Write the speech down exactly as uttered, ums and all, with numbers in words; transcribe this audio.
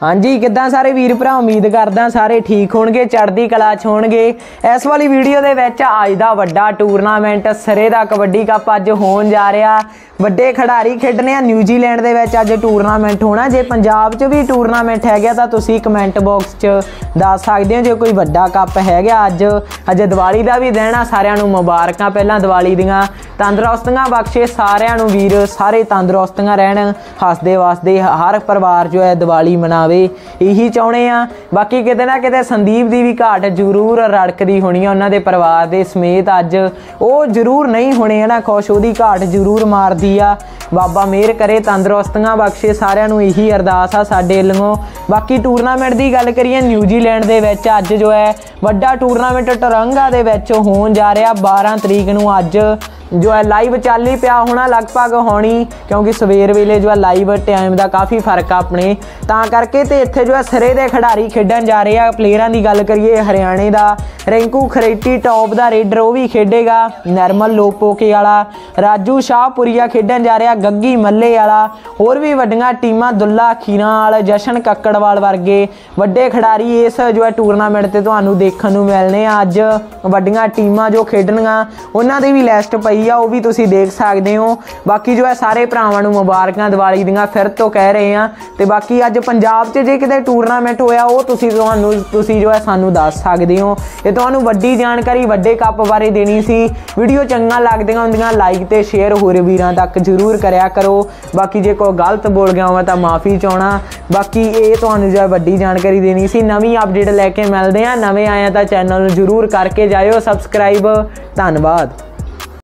हाँ जी, किद्दां सारे वीर भरा, उम्मीद करदा सारे ठीक होणगे, चढ़दी कला च होणगे। इस वाली वीडियो दे विच अज दा वड्डा टूरनामेंट सरे दा कबड्डी कप अज होण जा रिहा। वड्डे खिडारी खेडने आ न्यूजीलैंड दे विच अज टूरनामेंट होना। जे पंजाब च भी टूरनामेंट है तां तुसीं कमेंट बॉक्स च दस सकदे हो। जे कोई वड्डा कप है अज अज दिवाली दा भी दिन आ, सारिआं नूं मुबारकां पहिलां दिवाली दियां, तंदुरुस्तियां बख्शे सारिआं नूं वीर, सारे तंदुरुस्तियां रहण, हसदे वसदे हर परिवार जो है दिवाली मना, यही चाहते हाँ। बाकी किते ना किते संदीप की भी घाट जरूर रड़कती होनी है, उन्होंने परिवार के समेत अज वो जरूर नहीं होने है ना खुश, वो घाट जरूर मारती आ। बाबा मेहर करे, तंदुरुस्तियां बख्शे सारियां, यही अरदास आ साडे लंगों। बाकी टूरनामेंट की गल करिए न्यूजीलैंड के विच अज जो है वड्डा टूरनामेंट टरंगा दे विच होण जा रहा। बारह तरीक नूं अज जो है लाइव चल ही पिया होना लगभग होनी, क्योंकि सवेर वेले जो है लाइव टाइम का काफ़ी फर्क है अपने, तां करके ते इत्थे जो है सिरे दे खिडारी खेडन जा रहे हैं। प्लेयरां दी गल करिए हरियाणे दा रेंकू खरेटी टॉप दा रेडर, वो भी खेडेगा। नरमल लोपोके वाला राजू शाहपुरिया खेडन जा रहा, गगी मल्ले वाला। होर भी वड्डियां टीमां दुल्ला खीर, जशन कक्कड़वाल वर्गे वड्डे खिडारी इस जो है टूरनामेंट ते तुहानूं देखण नूं मिलने। अज वड्डियां टीमां जो खेडणगीआं उन्हां दी भी लिस्ट पई, वो भी तुसी देख सकते हो। बाकी जो है सारे भरावां नूं मुबारकां दिवाली दियां फिर तो कह रहे हैं। तो बाकी अज पंजाब च जे किते टूरनामेंट होया वो तुसी तुहानूं तुसी जो है सानूं दस सकदे हो। ये तुहानूं वड्डी जानकारी वड्डे कप बारे देनी सी। वीडियो चंगा लगदियां हुंदियां लाइक ते शेयर होर वीरां तक जरूर करिया करो। बाकी जे कोई गलत बोल गया होवे तां माफ़ी चाहणा। बाकी ये तुहानूं जो है वड्डी जानकारी देनी सी। नवीं अपडेट लैके मिलदे आ। नवें आए तां चैनल नूं जरूर करके जायो सबसक्राइब। धन्नवाद।